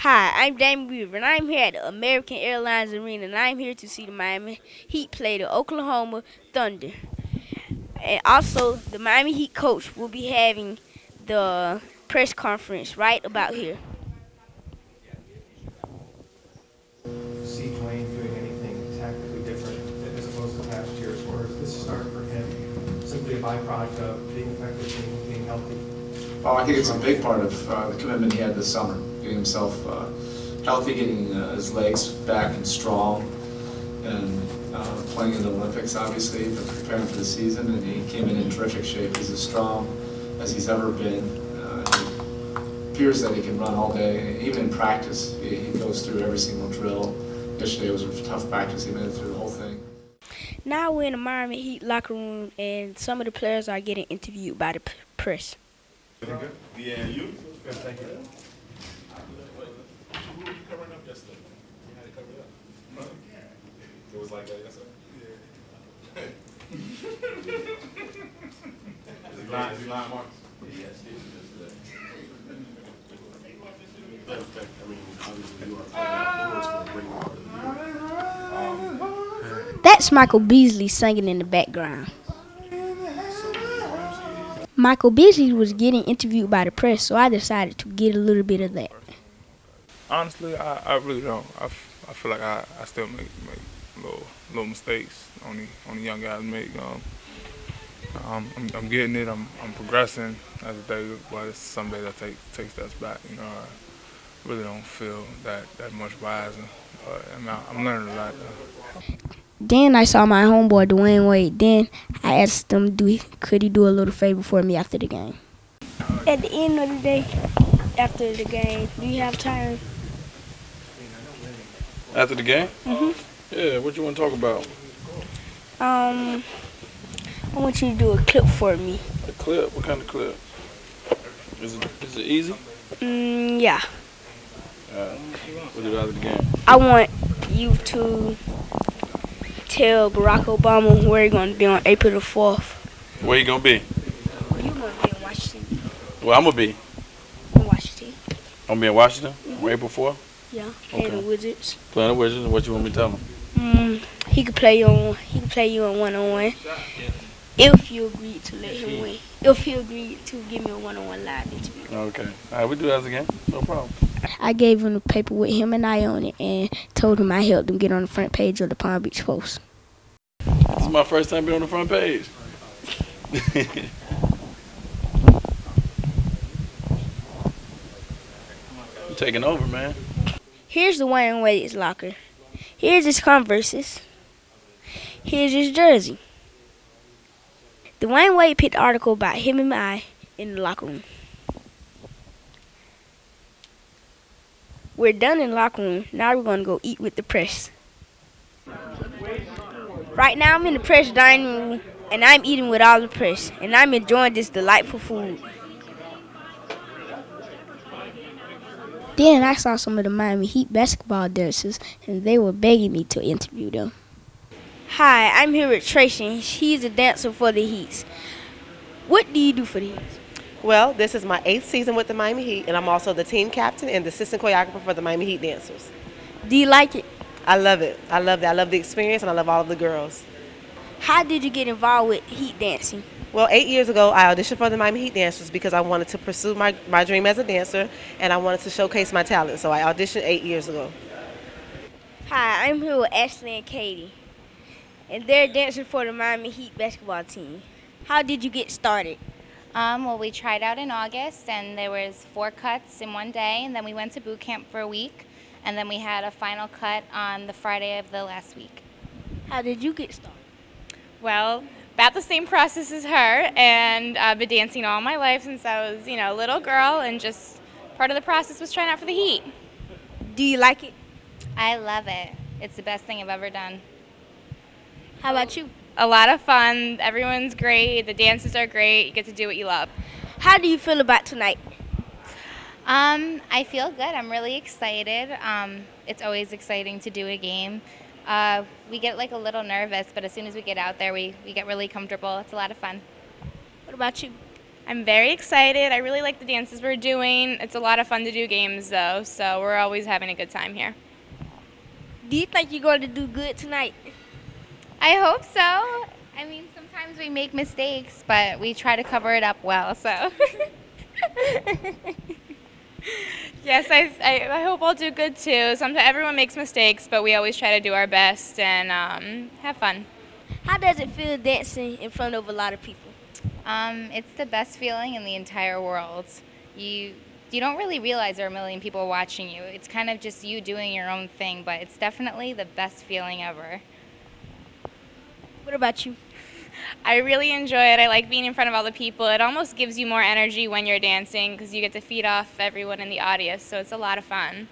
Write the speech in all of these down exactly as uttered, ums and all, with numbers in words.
Hi, I'm Damon Weaver, and I'm here at the American Airlines Arena, and I'm here to see the Miami Heat play the Oklahoma Thunder. And also, the Miami Heat coach will be having the press conference right about here. Seaplane doing anything tactically different as opposed to past years, or is this start for him simply a byproduct of being effective, being, being healthy? Well, I think it's a big part of uh, the commitment he had this summer. Getting himself uh, healthy, getting uh, his legs back and strong, and uh, playing in the Olympics, obviously, but preparing for the season, and he came in in terrific shape. He's as strong as he's ever been. Uh, it appears that he can run all day, even in practice. He, he goes through every single drill. Yesterday was a tough practice. He made it through the whole thing. Now we're in the Miami Heat locker room, and some of the players are getting interviewed by the press. Yeah, you? Good, thank you. It was like that yesterday? Yeah. Is he lying? Is he lying, Mark? Yeah, Steve was yesterday. I mean, obviously, you are playing out. That's Michael Beasley singing in the background. Michael Beasley was getting interviewed by the press, so I decided to get a little bit of that. Honestly, I, I really don't. I, I feel like I, I still make, make Little, little mistakes only only young guys make. Um, um, I'm, I'm getting it. I'm, I'm progressing as a day, but it's some days I take take steps back. You know, I really don't feel that that much wiser. Uh, and I, I'm learning a lot. Though. Then I saw my homeboy Dwyane Wade. Then I asked him, do he, could he do a little favor for me after the game? At the end of the day, after the game, do you have time? After the game? Mhm. Mm Yeah, what you want to talk about? Um, I want you to do a clip for me. A clip? What kind of clip? Is it, is it easy? Mm, yeah. Uh, what do you out of the game? I want you to tell Barack Obama where you're going to be on April the fourth. Where you going to be? You're going to be in Washington. Well, I'm going to be? In Washington. I'm going to be in Washington mm-hmm. on April fourth? Yeah, okay. And the Wizards. Playing the Wizards, what you want me to tell them? Mm, he could play you on. He could play you on one-on-one. If you agreed to let him win. If he agreed to give me a one-on-one live interview. Okay. All right, we do that again. No problem. I gave him the paper with him and I on it, and told him I helped him get on the front page of the Palm Beach Post. This is my first time being on the front page. You're taking over, man. Here's Dwyane Wade's locker. Here's his Converses. Here's his jersey. Dwyane Wade picked an article about him and I in the locker room. We're done in the locker room. Now we're going to go eat with the press. Right now I'm in the press dining room, and I'm eating with all the press, and I'm enjoying this delightful food. Then I saw some of the Miami Heat basketball dancers, and they were begging me to interview them. Hi, I'm here with Tracy. She's a dancer for the Heats. What do you do for the Heats? Well, this is my eighth season with the Miami Heat, and I'm also the team captain and the assistant choreographer for the Miami Heat dancers. Do you like it? I love it. I love that. I love the experience, and I love all of the girls. How did you get involved with Heat dancing? Well, eight years ago, I auditioned for the Miami Heat dancers because I wanted to pursue my, my dream as a dancer, and I wanted to showcase my talent, so I auditioned eight years ago. Hi, I'm here with Ashley and Katie, and they're dancing for the Miami Heat basketball team. How did you get started? Um, well, we tried out in August, and there was four cuts in one day, and then we went to boot camp for a week, and then we had a final cut on the Friday of the last week. How did you get started? Well, about the same process as her, and I've been dancing all my life since I was, you know, a little girl, and just part of the process was trying out for the Heat. Do you like it? I love it. It's the best thing I've ever done. How about you? A lot of fun. Everyone's great. The dances are great. You get to do what you love. How do you feel about tonight? Um, I feel good. I'm really excited. Um, it's always exciting to do a game. Uh, we get like a little nervous, but as soon as we get out there, we, we get really comfortable. It's a lot of fun. What about you? I'm very excited. I really like the dances we're doing. It's a lot of fun to do games, though, so we're always having a good time here. Do you think you're going to do good tonight? I hope so. I mean, sometimes we make mistakes, but we try to cover it up well, so. Yes, I, I, I hope I'll do good, too. Sometimes everyone makes mistakes, but we always try to do our best and um, have fun. How does it feel dancing in front of a lot of people? Um, it's the best feeling in the entire world. You you don't really realize there are a million people watching you. It's kind of just you doing your own thing, but it's definitely the best feeling ever. What about you? I really enjoy it. I like being in front of all the people. It almost gives you more energy when you're dancing because you get to feed off everyone in the audience, so it's a lot of fun.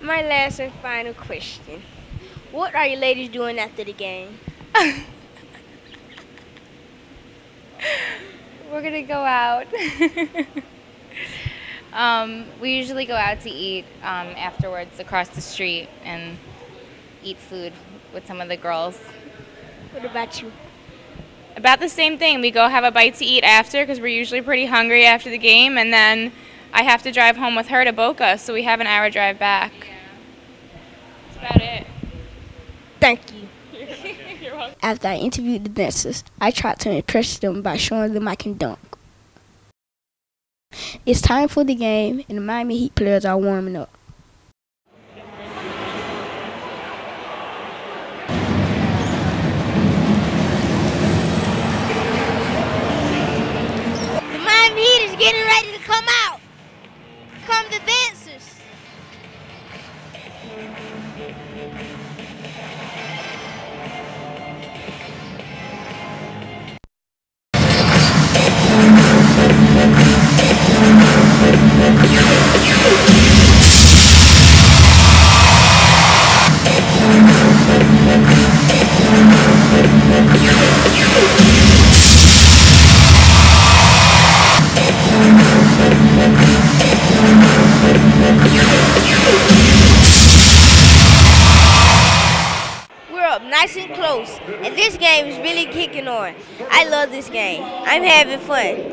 My last and final question. What are you ladies doing after the game? We're going to go out. um, we usually go out to eat um, afterwards across the street and eat food with some of the girls. What about you? About the same thing. We go have a bite to eat after because we're usually pretty hungry after the game, and then I have to drive home with her to Boca, so we have an hour drive back. Yeah. That's about it. Thank you. After I interviewed the dancers, I tried to impress them by showing them I can dunk. It's time for the game, and the Miami Heat players are warming up. The Miami Heat is getting ready to come out. Come the dancers. Nice and close, and this game is really kicking on. I love this game. I'm having fun.